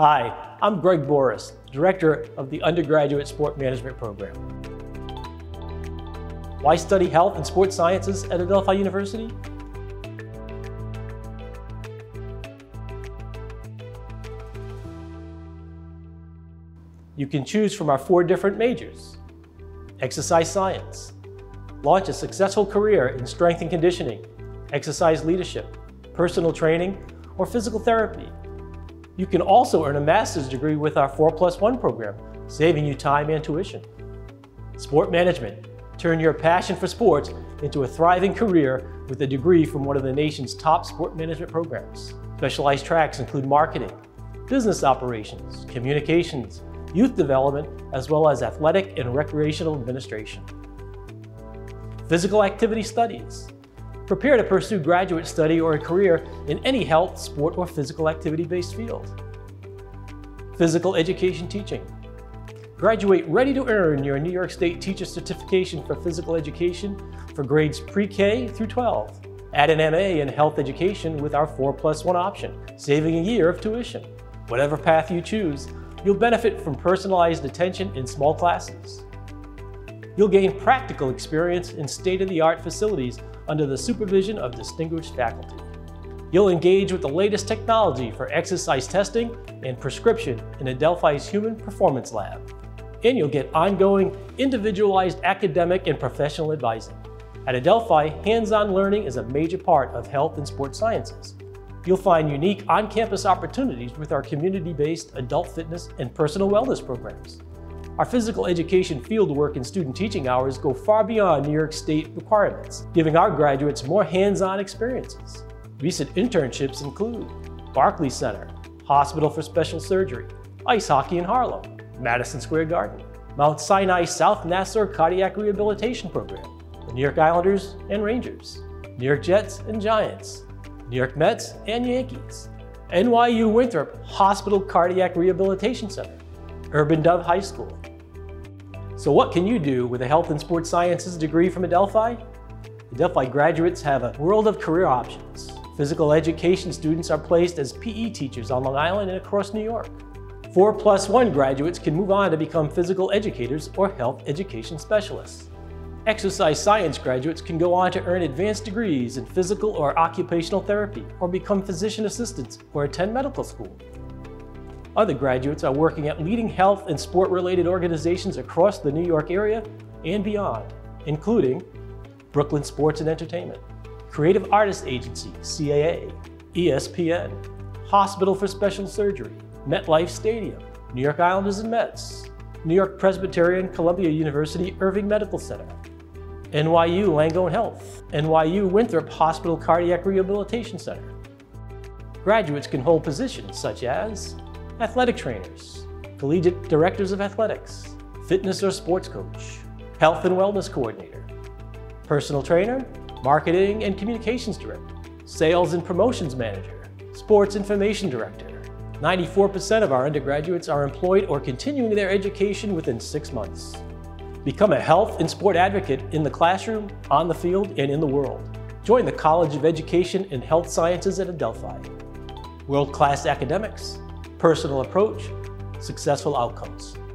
Hi, I'm Greg Boris, Director of the Undergraduate Sport Management Program. Why study health and sports sciences at Adelphi University? You can choose from our 4 different majors: exercise science, launch a successful career in strength and conditioning, exercise leadership, personal training, or physical therapy. You can also earn a master's degree with our 4+1 program, saving you time and tuition. Sport management. Turn your passion for sports into a thriving career with a degree from one of the nation's top sport management programs. Specialized tracks include marketing, business operations, communications, youth development, as well as athletic and recreational administration. Physical activity studies. Prepare to pursue graduate study or a career in any health, sport, or physical activity-based field. Physical education teaching. Graduate ready to earn your New York State Teacher Certification for Physical Education for grades pre-K through 12. Add an MA in Health Education with our 4+1 option, saving a year of tuition. Whatever path you choose, you'll benefit from personalized attention in small classes. You'll gain practical experience in state-of-the-art facilities under the supervision of distinguished faculty. You'll engage with the latest technology for exercise testing and prescription in Adelphi's Human Performance Lab. And you'll get ongoing, individualized academic and professional advising. At Adelphi, hands-on learning is a major part of health and sports sciences. You'll find unique on-campus opportunities with our community-based adult fitness and personal wellness programs. Our physical education fieldwork and student teaching hours go far beyond New York State requirements, giving our graduates more hands-on experiences. Recent internships include Barclays Center, Hospital for Special Surgery, Ice Hockey in Harlem, Madison Square Garden, Mount Sinai South Nassau Cardiac Rehabilitation Program, the New York Islanders and Rangers, New York Jets and Giants, New York Mets and Yankees, NYU Winthrop Hospital Cardiac Rehabilitation Center, Urban Dove High School. So what can you do with a health and sports sciences degree from Adelphi? Adelphi graduates have a world of career options. Physical education students are placed as PE teachers on Long Island and across New York. 4+1 graduates can move on to become physical educators or health education specialists. Exercise science graduates can go on to earn advanced degrees in physical or occupational therapy, or become physician assistants or attend medical school. Other graduates are working at leading health and sport-related organizations across the New York area and beyond, including Brooklyn Sports and Entertainment, Creative Artists Agency, CAA, ESPN, Hospital for Special Surgery, MetLife Stadium, New York Islanders and Mets, New York Presbyterian Columbia University Irving Medical Center, NYU Langone Health, NYU Winthrop Hospital Cardiac Rehabilitation Center. Graduates can hold positions such as athletic trainers, collegiate directors of athletics, fitness or sports coach, health and wellness coordinator, personal trainer, marketing and communications director, sales and promotions manager, sports information director. 94% of our undergraduates are employed or continuing their education within 6 months. Become a health and sport advocate in the classroom, on the field, and in the world. Join the College of Education and Health Sciences at Adelphi. World-class academics, personal approach, successful outcomes.